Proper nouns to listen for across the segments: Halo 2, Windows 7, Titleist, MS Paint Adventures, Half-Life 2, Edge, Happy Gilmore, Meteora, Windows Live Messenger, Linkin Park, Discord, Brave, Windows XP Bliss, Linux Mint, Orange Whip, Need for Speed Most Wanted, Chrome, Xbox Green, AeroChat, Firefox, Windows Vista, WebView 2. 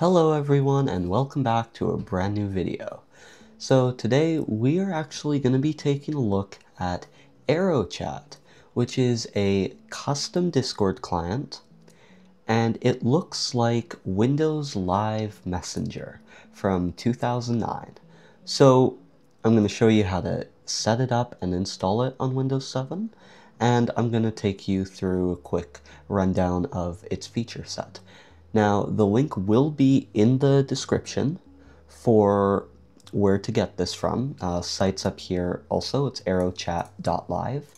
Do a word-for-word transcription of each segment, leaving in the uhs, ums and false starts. Hello everyone and welcome back to a brand new video. So today we are actually going to be taking a look at AeroChat, which is a custom Discord client, and it looks like Windows Live Messenger from two thousand nine. So I'm going to show you how to set it up and install it on Windows seven, and I'm going to take you through a quick rundown of its feature set. Now, the link will be in the description for where to get this from. Uh, sites up here also, it's aerochat dot live.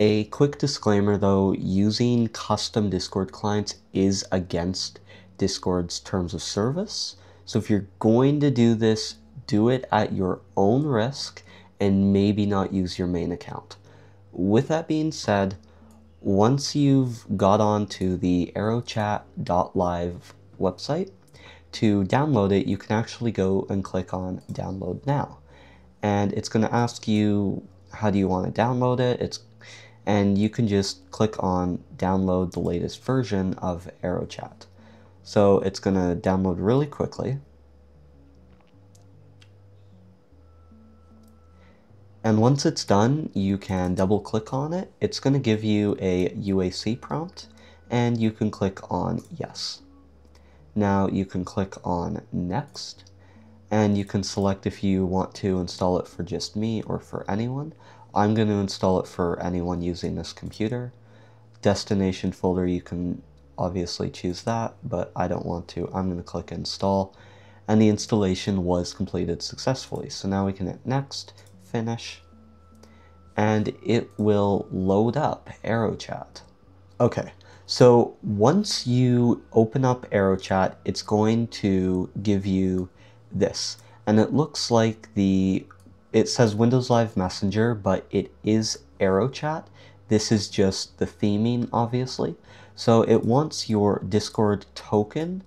A quick disclaimer though, using custom Discord clients is against Discord's terms of service. So if you're going to do this, do it at your own risk and maybe not use your main account. With that being said, once you've got on to the aerochat dot live website, to download it, you can actually go and click on download now. And it's going to ask you, how do you want to download it? It's, and you can just click on download the latest version of AeroChat. So it's going to download really quickly. And once it's done, you can double click on it. It's going to give you a U A C prompt and you can click on yes. Now you can click on next and you can select if you want to install it for just me or for anyone. I'm going to install it for anyone using this computer. Destination folder, you can obviously choose that, but I don't want to. I'm going to click install and the installation was completed successfully. So now we can hit next. Finish, and it will load up AeroChat. Okay, so once you open up AeroChat, it's going to give you this, and it looks like the, it says Windows Live Messenger, but it is AeroChat. This is just the theming, obviously. So it wants your Discord token,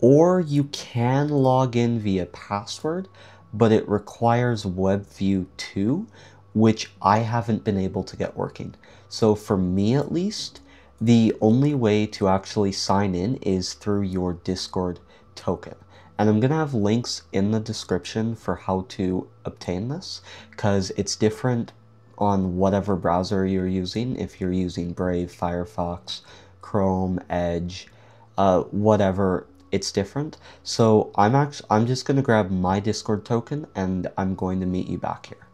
or you can log in via password, but it requires WebView two, which I haven't been able to get working. So for me at least, the only way to actually sign in is through your Discord token. And I'm gonna have links in the description for how to obtain this, because it's different on whatever browser you're using. If you're using Brave, Firefox, Chrome, Edge, uh, whatever, it's different. So I'm actually, I'm just going to grab my Discord token and I'm going to meet you back here.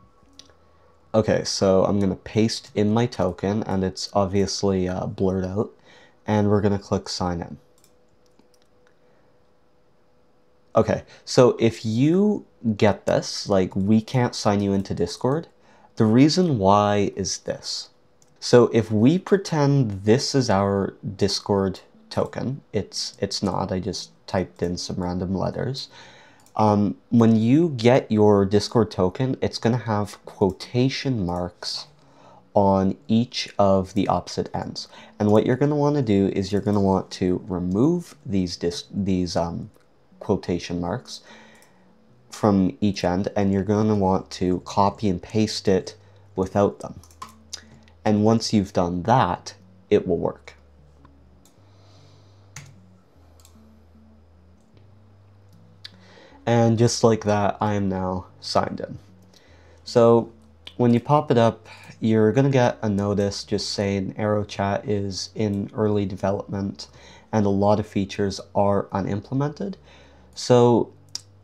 Okay, so I'm going to paste in my token and it's obviously uh, blurred out, and we're going to click sign in. Okay, so if you get this, like, we can't sign you into Discord. The reason why is this. So if we pretend this is our Discord token, it's it's not, I just typed in some random letters. Um, when you get your Discord token, it's going to have quotation marks on each of the opposite ends, and what you're going to want to do is you're going to want to remove these dis these um, quotation marks from each end, and you're going to want to copy and paste it without them, and once you've done that, it will work. And just like that, I am now signed in. So when you pop it up, you're going to get a notice just saying AeroChat is in early development and a lot of features are unimplemented. So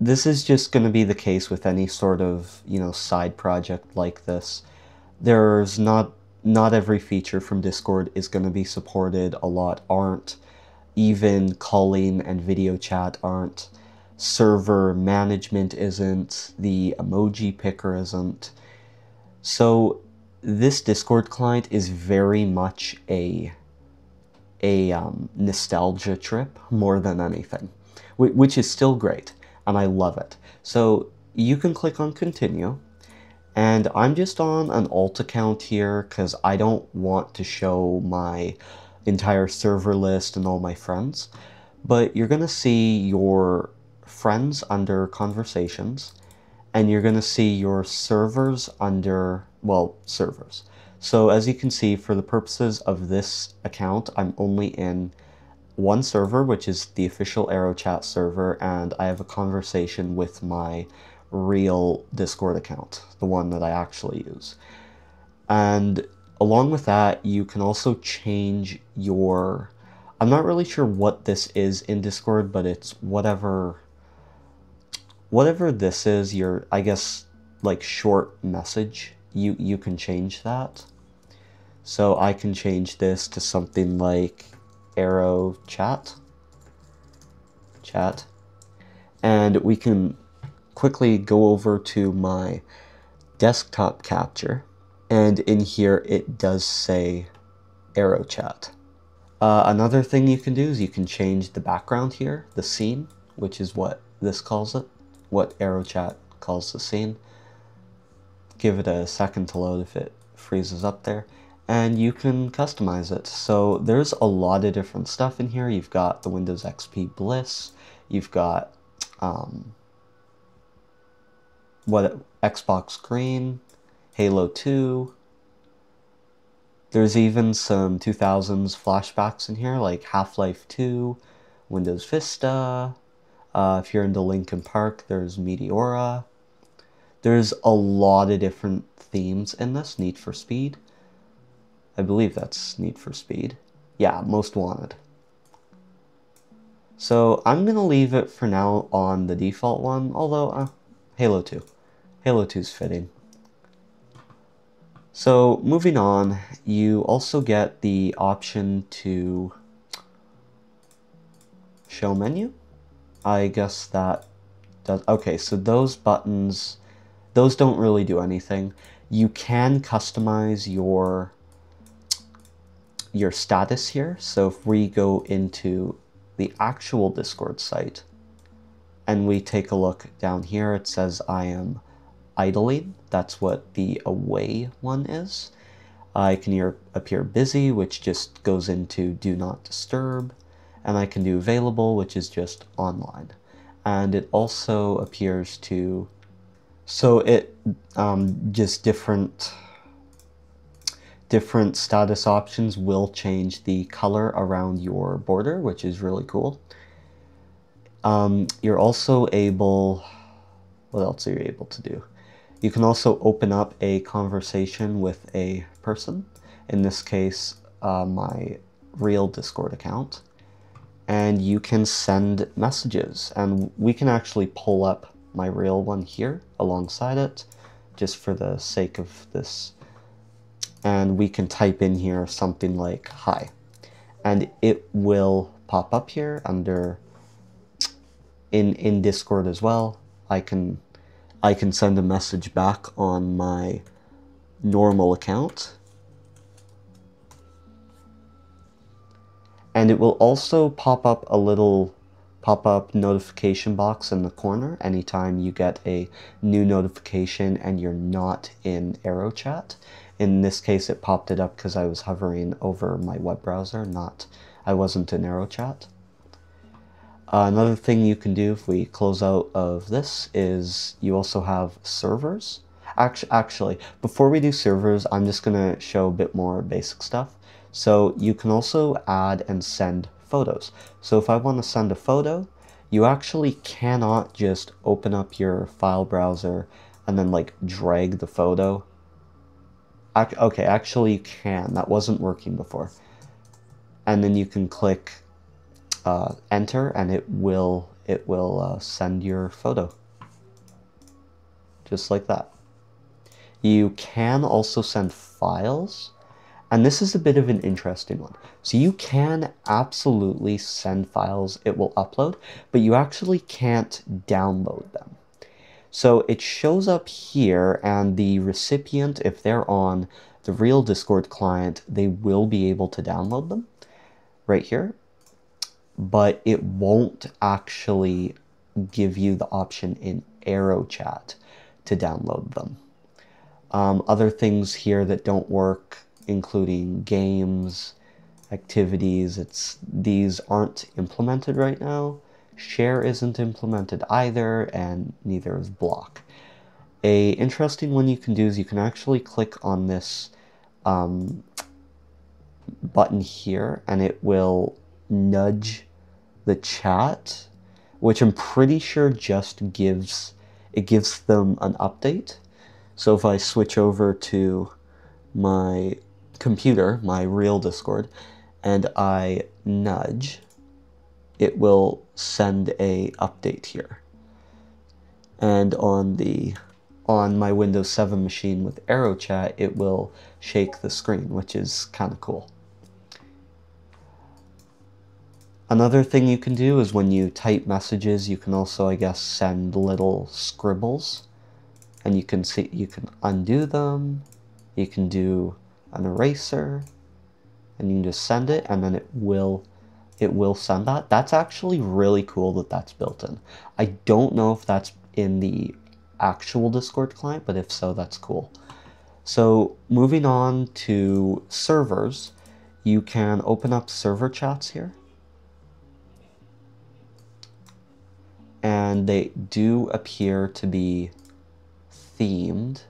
this is just going to be the case with any sort of, you know, side project like this. There's not, not every feature from Discord is going to be supported. A lot aren't. Even calling and video chat aren't. Server management isn't, the emoji picker isn't. So this Discord client is very much a a um, nostalgia trip more than anything, which is still great and I love it. So you can click on continue, and I'm just on an alt account here because I don't want to show my entire server list and all my friends, but you're gonna see your friends under conversations, and you're going to see your servers under, well, servers. So as you can see, for the purposes of this account, I'm only in one server, which is the official AeroChat server, and I have a conversation with my real Discord account, the one that I actually use. And along with that, you can also change your... I'm not really sure what this is in Discord, but it's whatever... Whatever this is, your, I guess, like, short message, you, you can change that. So I can change this to something like Aero Chat. Chat. And we can quickly go over to my desktop capture. And in here, it does say Aero Chat. Uh, another thing you can do is you can change the background here, the scene, which is what this calls it. What AeroChat calls the scene. Give it a second to load if it freezes up there, and you can customize it. So there's a lot of different stuff in here. You've got the Windows X P Bliss, you've got um, what Xbox Green, Halo two. There's even some two thousands flashbacks in here, like Half-Life two, Windows Vista. Uh, if you're into Linkin Park, there's Meteora. There's a lot of different themes in this. Need for Speed. I believe that's Need for Speed. Yeah, Most Wanted. So I'm going to leave it for now on the default one, although uh, Halo two. Halo two's fitting. So moving on, you also get the option to show menu. I guess that does... Okay, so those buttons, those don't really do anything. You can customize your, your status here. So if we go into the actual Discord site and we take a look down here, it says I am idling. That's what the away one is. I can here appear busy, which just goes into do not disturb. And I can do available, which is just online. And it also appears to, so it um, just different, different status options will change the color around your border, which is really cool. Um, you're also able, what else are you able to do? You can also open up a conversation with a person, in this case, uh, my real Discord account. And you can send messages, and we can actually pull up my real one here alongside it, just for the sake of this. And we can type in here something like hi, and it will pop up here under in in Discord as well. I can I can send a message back on my normal account. And it will also pop up a little pop-up notification box in the corner anytime you get a new notification and you're not in AeroChat. In this case, it popped it up because I was hovering over my web browser, not I wasn't in AeroChat. Uh, another thing you can do if we close out of this is you also have servers. Actually, actually before we do servers, I'm just going to show a bit more basic stuff. So you can also add and send photos. So if I want to send a photo, you actually cannot just open up your file browser and then like drag the photo. Ac okay, actually you can. That wasn't working before. And then you can click uh, enter, and it will it will uh, send your photo, just like that. You can also send files. And this is a bit of an interesting one. So you can absolutely send files, it will upload, but you actually can't download them. So it shows up here, and the recipient, if they're on the real Discord client, they will be able to download them right here, but it won't actually give you the option in AeroChat to download them. Um, other things here that don't work, including games, activities, it's these aren't implemented right now. Share isn't implemented either, and neither is block. A interesting one you can do is you can actually click on this um, button here, and it will nudge the chat, which I'm pretty sure just gives, it gives them an update. So if I switch over to my computer, my real Discord, and I nudge, it will send a update here. And on the on my Windows seven machine with AeroChat, it will shake the screen, which is kind of cool. Another thing you can do is when you type messages, you can also, I guess, send little scribbles, and you can see, you can undo them, you can do an eraser, and you can just send it, and then it will it will send that. That's actually really cool that that's built in. I don't know if that's in the actual Discord client, but if so, that's cool. So moving on to servers, you can open up server chats here. And they do appear to be themed.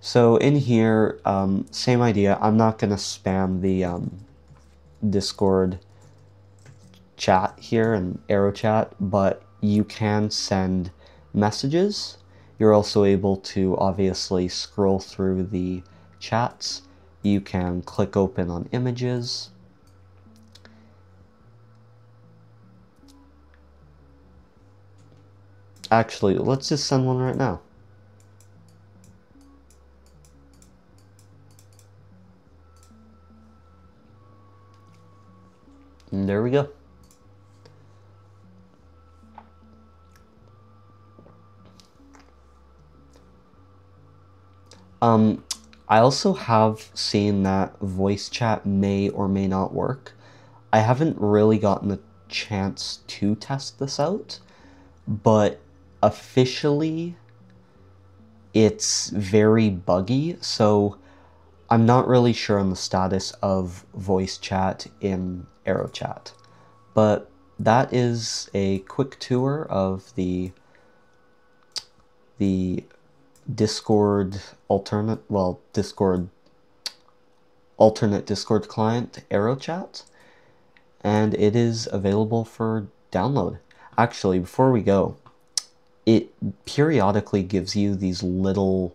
So in here, um, same idea. I'm not going to spam the um, Discord chat here and AeroChat, but you can send messages. You're also able to obviously scroll through the chats. You can click open on images. Actually, let's just send one right now. And there we go. Um, I also have seen that voice chat may or may not work. I haven't really gotten a chance to test this out, but officially it's very buggy, so I'm not really sure on the status of voice chat in AeroChat. But that is a quick tour of the the Discord alternate, well, Discord alternate Discord client AeroChat, and it is available for download. Actually, before we go, it periodically gives you these little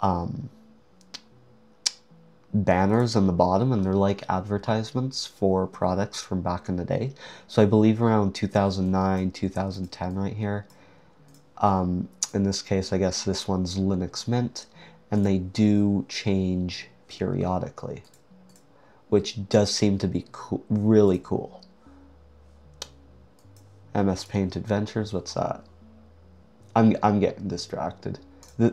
um, banners on the bottom, and they're like advertisements for products from back in the day. So I believe around two thousand nine, two thousand ten right here. Um, In this case, I guess this one's Linux Mint, and they do change periodically, which does seem to be cool, really cool. M S Paint Adventures, what's that? I'm, I'm getting distracted.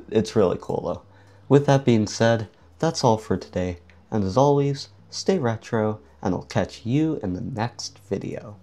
It's really cool, though. With that being said, that's all for today, and as always, stay retro, and I'll catch you in the next video.